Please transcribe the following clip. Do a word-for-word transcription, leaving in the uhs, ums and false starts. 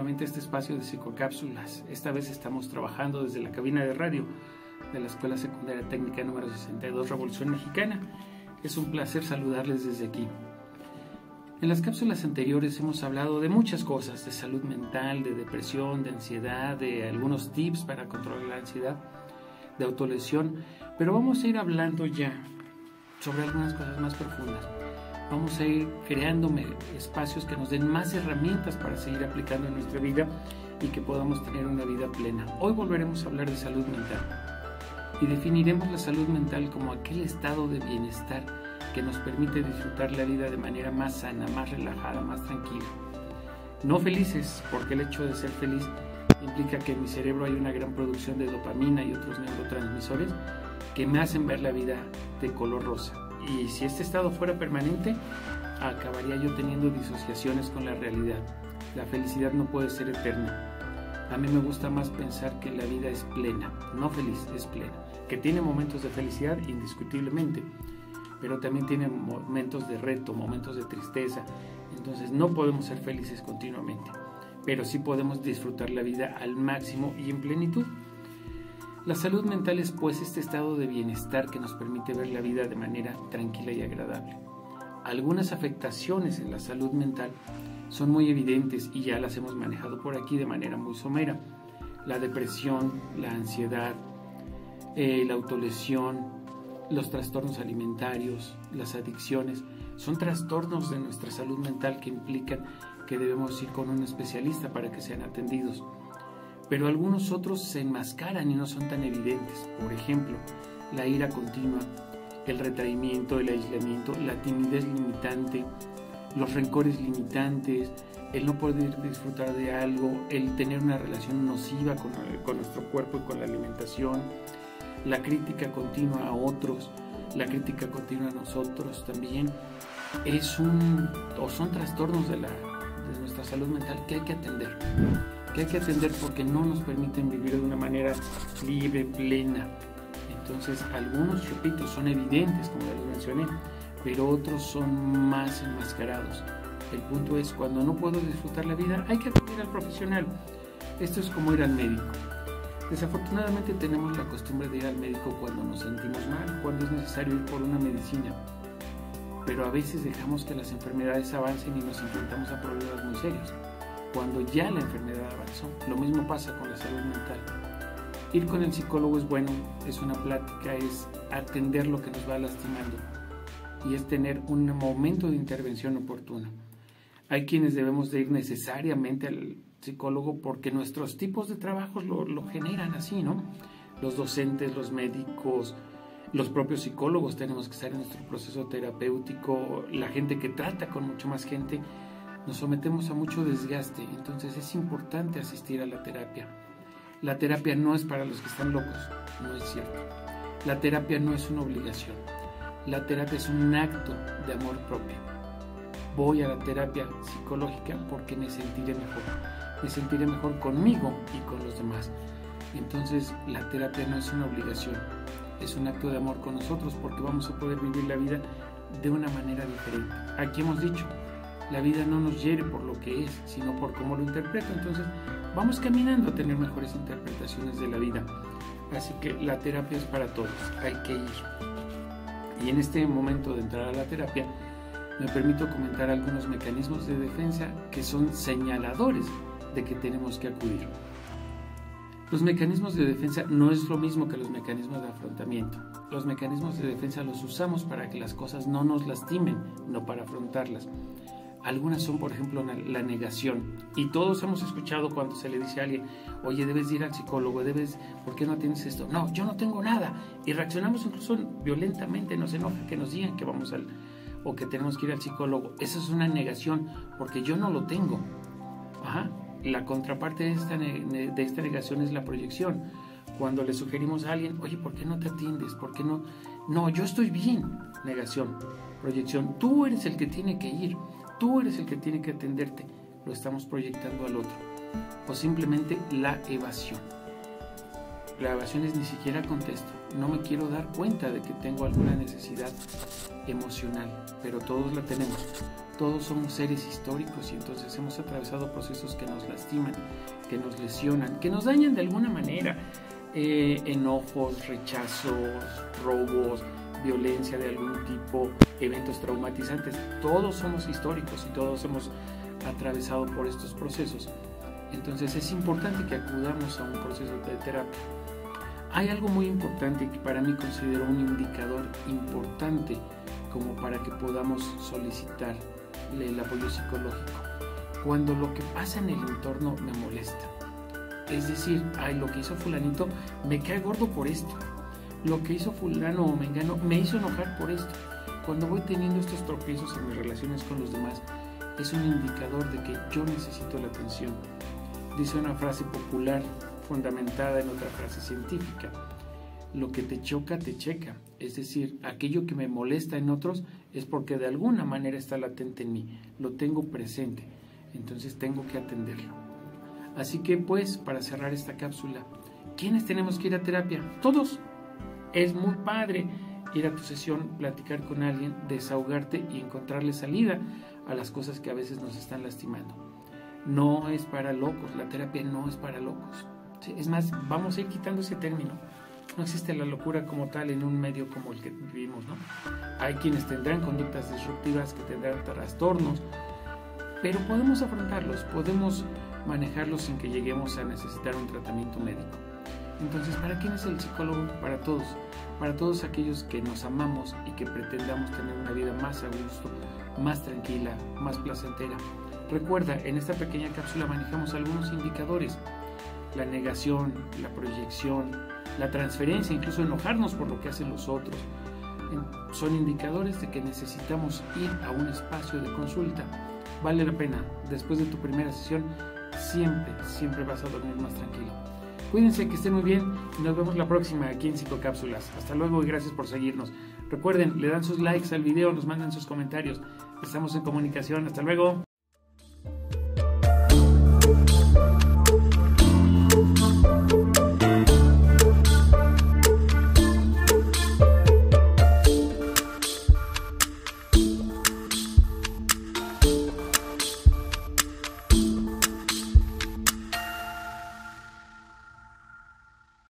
nuevamente a este espacio de Psico-Cápsulas. Esta vez estamos trabajando desde la cabina de radio de la Escuela Secundaria Técnica número sesenta y dos Revolución Mexicana. Es un placer saludarles desde aquí. En las cápsulas anteriores hemos hablado de muchas cosas, de salud mental, de depresión, de ansiedad, de algunos tips para controlar la ansiedad, de autolesión, pero vamos a ir hablando ya sobre algunas cosas más profundas. Vamos a ir creando espacios que nos den más herramientas para seguir aplicando en nuestra vida y que podamos tener una vida plena. Hoy volveremos a hablar de salud mental y definiremos la salud mental como aquel estado de bienestar que nos permite disfrutar la vida de manera más sana, más relajada, más tranquila. No felices, porque el hecho de ser feliz implica que en mi cerebro hay una gran producción de dopamina y otros neurotransmisores que me hacen ver la vida de color rosa. Y si este estado fuera permanente, acabaría yo teniendo disociaciones con la realidad. La felicidad no puede ser eterna. A mí me gusta más pensar que la vida es plena, no feliz, es plena, que tiene momentos de felicidad indiscutiblemente, pero también tiene momentos de reto, momentos de tristeza. Entonces no podemos ser felices continuamente, pero sí podemos disfrutar la vida al máximo y en plenitud. La salud mental es pues este estado de bienestar que nos permite ver la vida de manera tranquila y agradable. Algunas afectaciones en la salud mental son muy evidentes y ya las hemos manejado por aquí de manera muy somera. La depresión, la ansiedad, eh, la autolesión, los trastornos alimentarios, las adicciones, son trastornos de nuestra salud mental que implican que debemos ir con un especialista para que sean atendidos. Pero algunos otros se enmascaran y no son tan evidentes. Por ejemplo, la ira continua, el retraimiento, el aislamiento, la timidez limitante, los rencores limitantes, el no poder disfrutar de algo, el tener una relación nociva con, el, con nuestro cuerpo y con la alimentación, la crítica continua a otros, la crítica continua a nosotros también, es un, o son trastornos de, la, de nuestra salud mental que hay que atender, que hay que atender porque no nos permiten vivir de una manera libre, plena. Entonces algunos, repito, son evidentes, como ya les mencioné, pero otros son más enmascarados. El punto es, cuando no puedo disfrutar la vida, hay que acudir al profesional. Esto es como ir al médico. Desafortunadamente tenemos la costumbre de ir al médico cuando nos sentimos mal, cuando es necesario ir por una medicina, pero a veces dejamos que las enfermedades avancen y nos enfrentamos a problemas muy serios, cuando ya la enfermedad avanzó. Lo mismo pasa con la salud mental. Ir con el psicólogo es bueno, es una plática, es atender lo que nos va lastimando y es tener un momento de intervención oportuna. Hay quienes debemos de ir necesariamente al psicólogo porque nuestros tipos de trabajos lo, lo generan así, ¿no? Los docentes, los médicos, los propios psicólogos tenemos que estar en nuestro proceso terapéutico, la gente que trata con mucho más gente, nos sometemos a mucho desgaste, entonces es importante asistir a la terapia. La terapia no es para los que están locos, no es cierto. La terapia no es una obligación, la terapia es un acto de amor propio. Voy a la terapia psicológica porque me sentiré mejor. Me sentiré mejor conmigo y con los demás. Entonces, la terapia no es una obligación. Es un acto de amor con nosotros porque vamos a poder vivir la vida de una manera diferente. Aquí hemos dicho, la vida no nos hiere por lo que es, sino por cómo lo interpreto. Entonces, vamos caminando a tener mejores interpretaciones de la vida. Así que la terapia es para todos. Hay que ir. Y en este momento de entrar a la terapia, me permito comentar algunos mecanismos de defensa que son señaladores de que tenemos que acudir. Los mecanismos de defensa no es lo mismo que los mecanismos de afrontamiento. Los mecanismos de defensa los usamos para que las cosas no nos lastimen, no para afrontarlas. Algunas son, por ejemplo, la negación. Y todos hemos escuchado cuando se le dice a alguien, oye, debes ir al psicólogo, debes, ¿por qué no tienes esto? No, yo no tengo nada. Y reaccionamos incluso violentamente, nos enoja que nos digan que vamos al o que tenemos que ir al psicólogo. Esa es una negación, porque yo no lo tengo. Ajá. La contraparte de esta, de esta negación es la proyección. Cuando le sugerimos a alguien, oye, ¿por qué no te atiendes? ¿Por qué no? No, yo estoy bien. Negación, proyección. Tú eres el que tiene que ir. Tú eres el que tiene que atenderte. Lo estamos proyectando al otro. O simplemente la evasión. grabaciones ni siquiera contesto. No me quiero dar cuenta de que tengo alguna necesidad emocional, pero todos la tenemos. Todos somos seres históricos y entonces hemos atravesado procesos que nos lastiman, que nos lesionan, que nos dañan de alguna manera. Eh, enojos, rechazos, robos, violencia de algún tipo, eventos traumatizantes. Todos somos históricos y todos hemos atravesado por estos procesos. Entonces es importante que acudamos a un proceso de terapia. Hay algo muy importante que para mí considero un indicador importante como para que podamos solicitar el apoyo psicológico. Cuando lo que pasa en el entorno me molesta. Es decir, ay, lo que hizo fulanito me cae gordo por esto. Lo que hizo fulano o mengano me hizo enojar por esto. Cuando voy teniendo estos tropiezos en mis relaciones con los demás, es un indicador de que yo necesito la atención. Dice una frase popular fundamentada en otra frase científica: lo que te choca, te checa. Es decir, aquello que me molesta en otros es porque de alguna manera está latente en mí. Lo tengo presente, entonces tengo que atenderlo. Así que pues, para cerrar esta cápsula, ¿quiénes tenemos que ir a terapia? Todos. Es muy padre ir a tu sesión, platicar con alguien, desahogarte y encontrarle salida a las cosas que a veces nos están lastimando. No es para locos, la terapia no es para locos. Sí, es más, vamos a ir quitando ese término. No existe la locura como tal en un medio como el que vivimos, ¿no? Hay quienes tendrán conductas disruptivas, que tendrán trastornos, pero podemos afrontarlos, podemos manejarlos sin que lleguemos a necesitar un tratamiento médico. Entonces, ¿para quién es el psicólogo? Para todos, para todos aquellos que nos amamos y que pretendamos tener una vida más a gusto, más tranquila, más placentera. Recuerda, en esta pequeña cápsula manejamos algunos indicadores: la negación, la proyección, la transferencia, incluso enojarnos por lo que hacen los otros. Son indicadores de que necesitamos ir a un espacio de consulta. Vale la pena. Después de tu primera sesión, siempre, siempre vas a dormir más tranquilo. Cuídense, que estén muy bien y nos vemos la próxima aquí en Psico-Cápsulas. Hasta luego y gracias por seguirnos. Recuerden, le dan sus likes al video, nos mandan sus comentarios. Estamos en comunicación. Hasta luego.